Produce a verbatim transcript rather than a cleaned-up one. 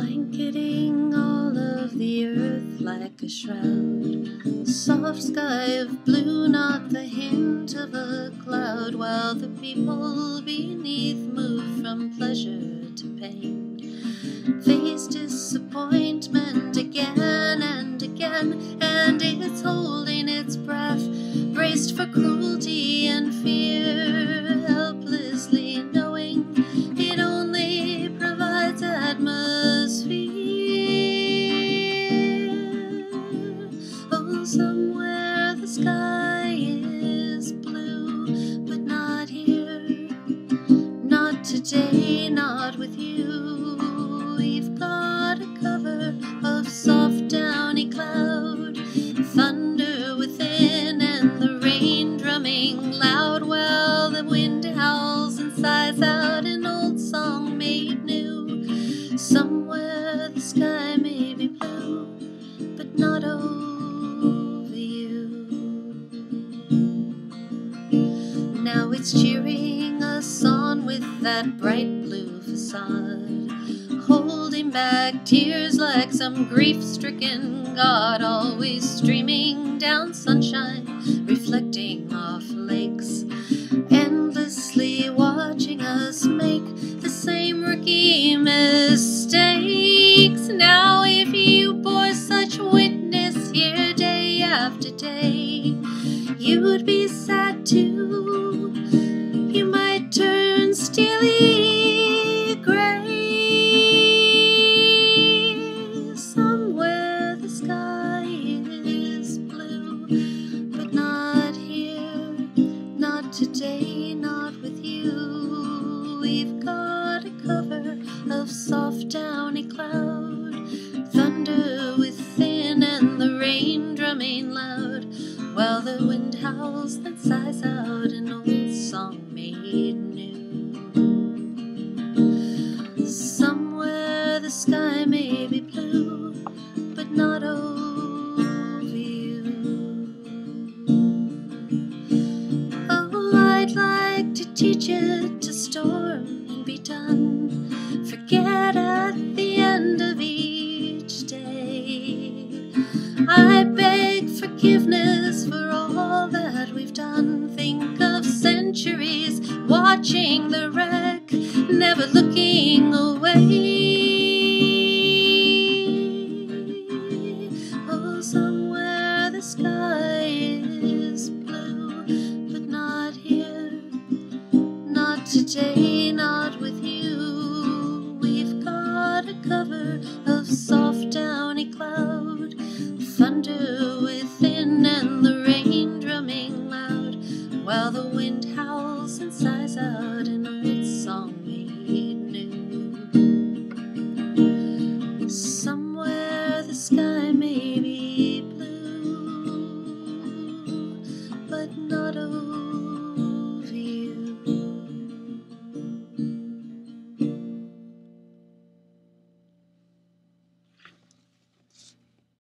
blanketing all of the earth like a shroud. Soft sky of blue, not the hint of a cloud, while the people beneath move from pleasure to pain. Face disappointment again and again, and it's holding its breath, braced for cruelty and fear, helplessly knowing it only provides atmosphere. Oh, somewhere the sky is blue, but not here, not today, not with you. We've got a cover of soft downy cloud, thunder within and the rain drumming loud, while the wind howls and sighs out an old song made new. Somewhere the sky may be blue, but not over you. Now it's cheering us on with that bright blue facade, holding back tears like some grief-stricken god, always streaming down sunshine, reflecting off lakes, endlessly watching us make the same rookie mistakes. Now if you bore such witness here day after day, you would be sad too. You might turn steely. Today, not with you. We've got a cover of soft downy cloud, thunder within and the rain drumming loud, while the wind howls and sighs out an old song made new. Somewhere the sky may be blue, but not over. Teach it to storm and be done. Forget at the end of each day. I beg forgiveness for all that we've done. Think of centuries watching the wreck, never looking away. Oh, somewhere the sky is blue, but not here. Today, not with you. We've got a cover of soft downy cloud, thunder.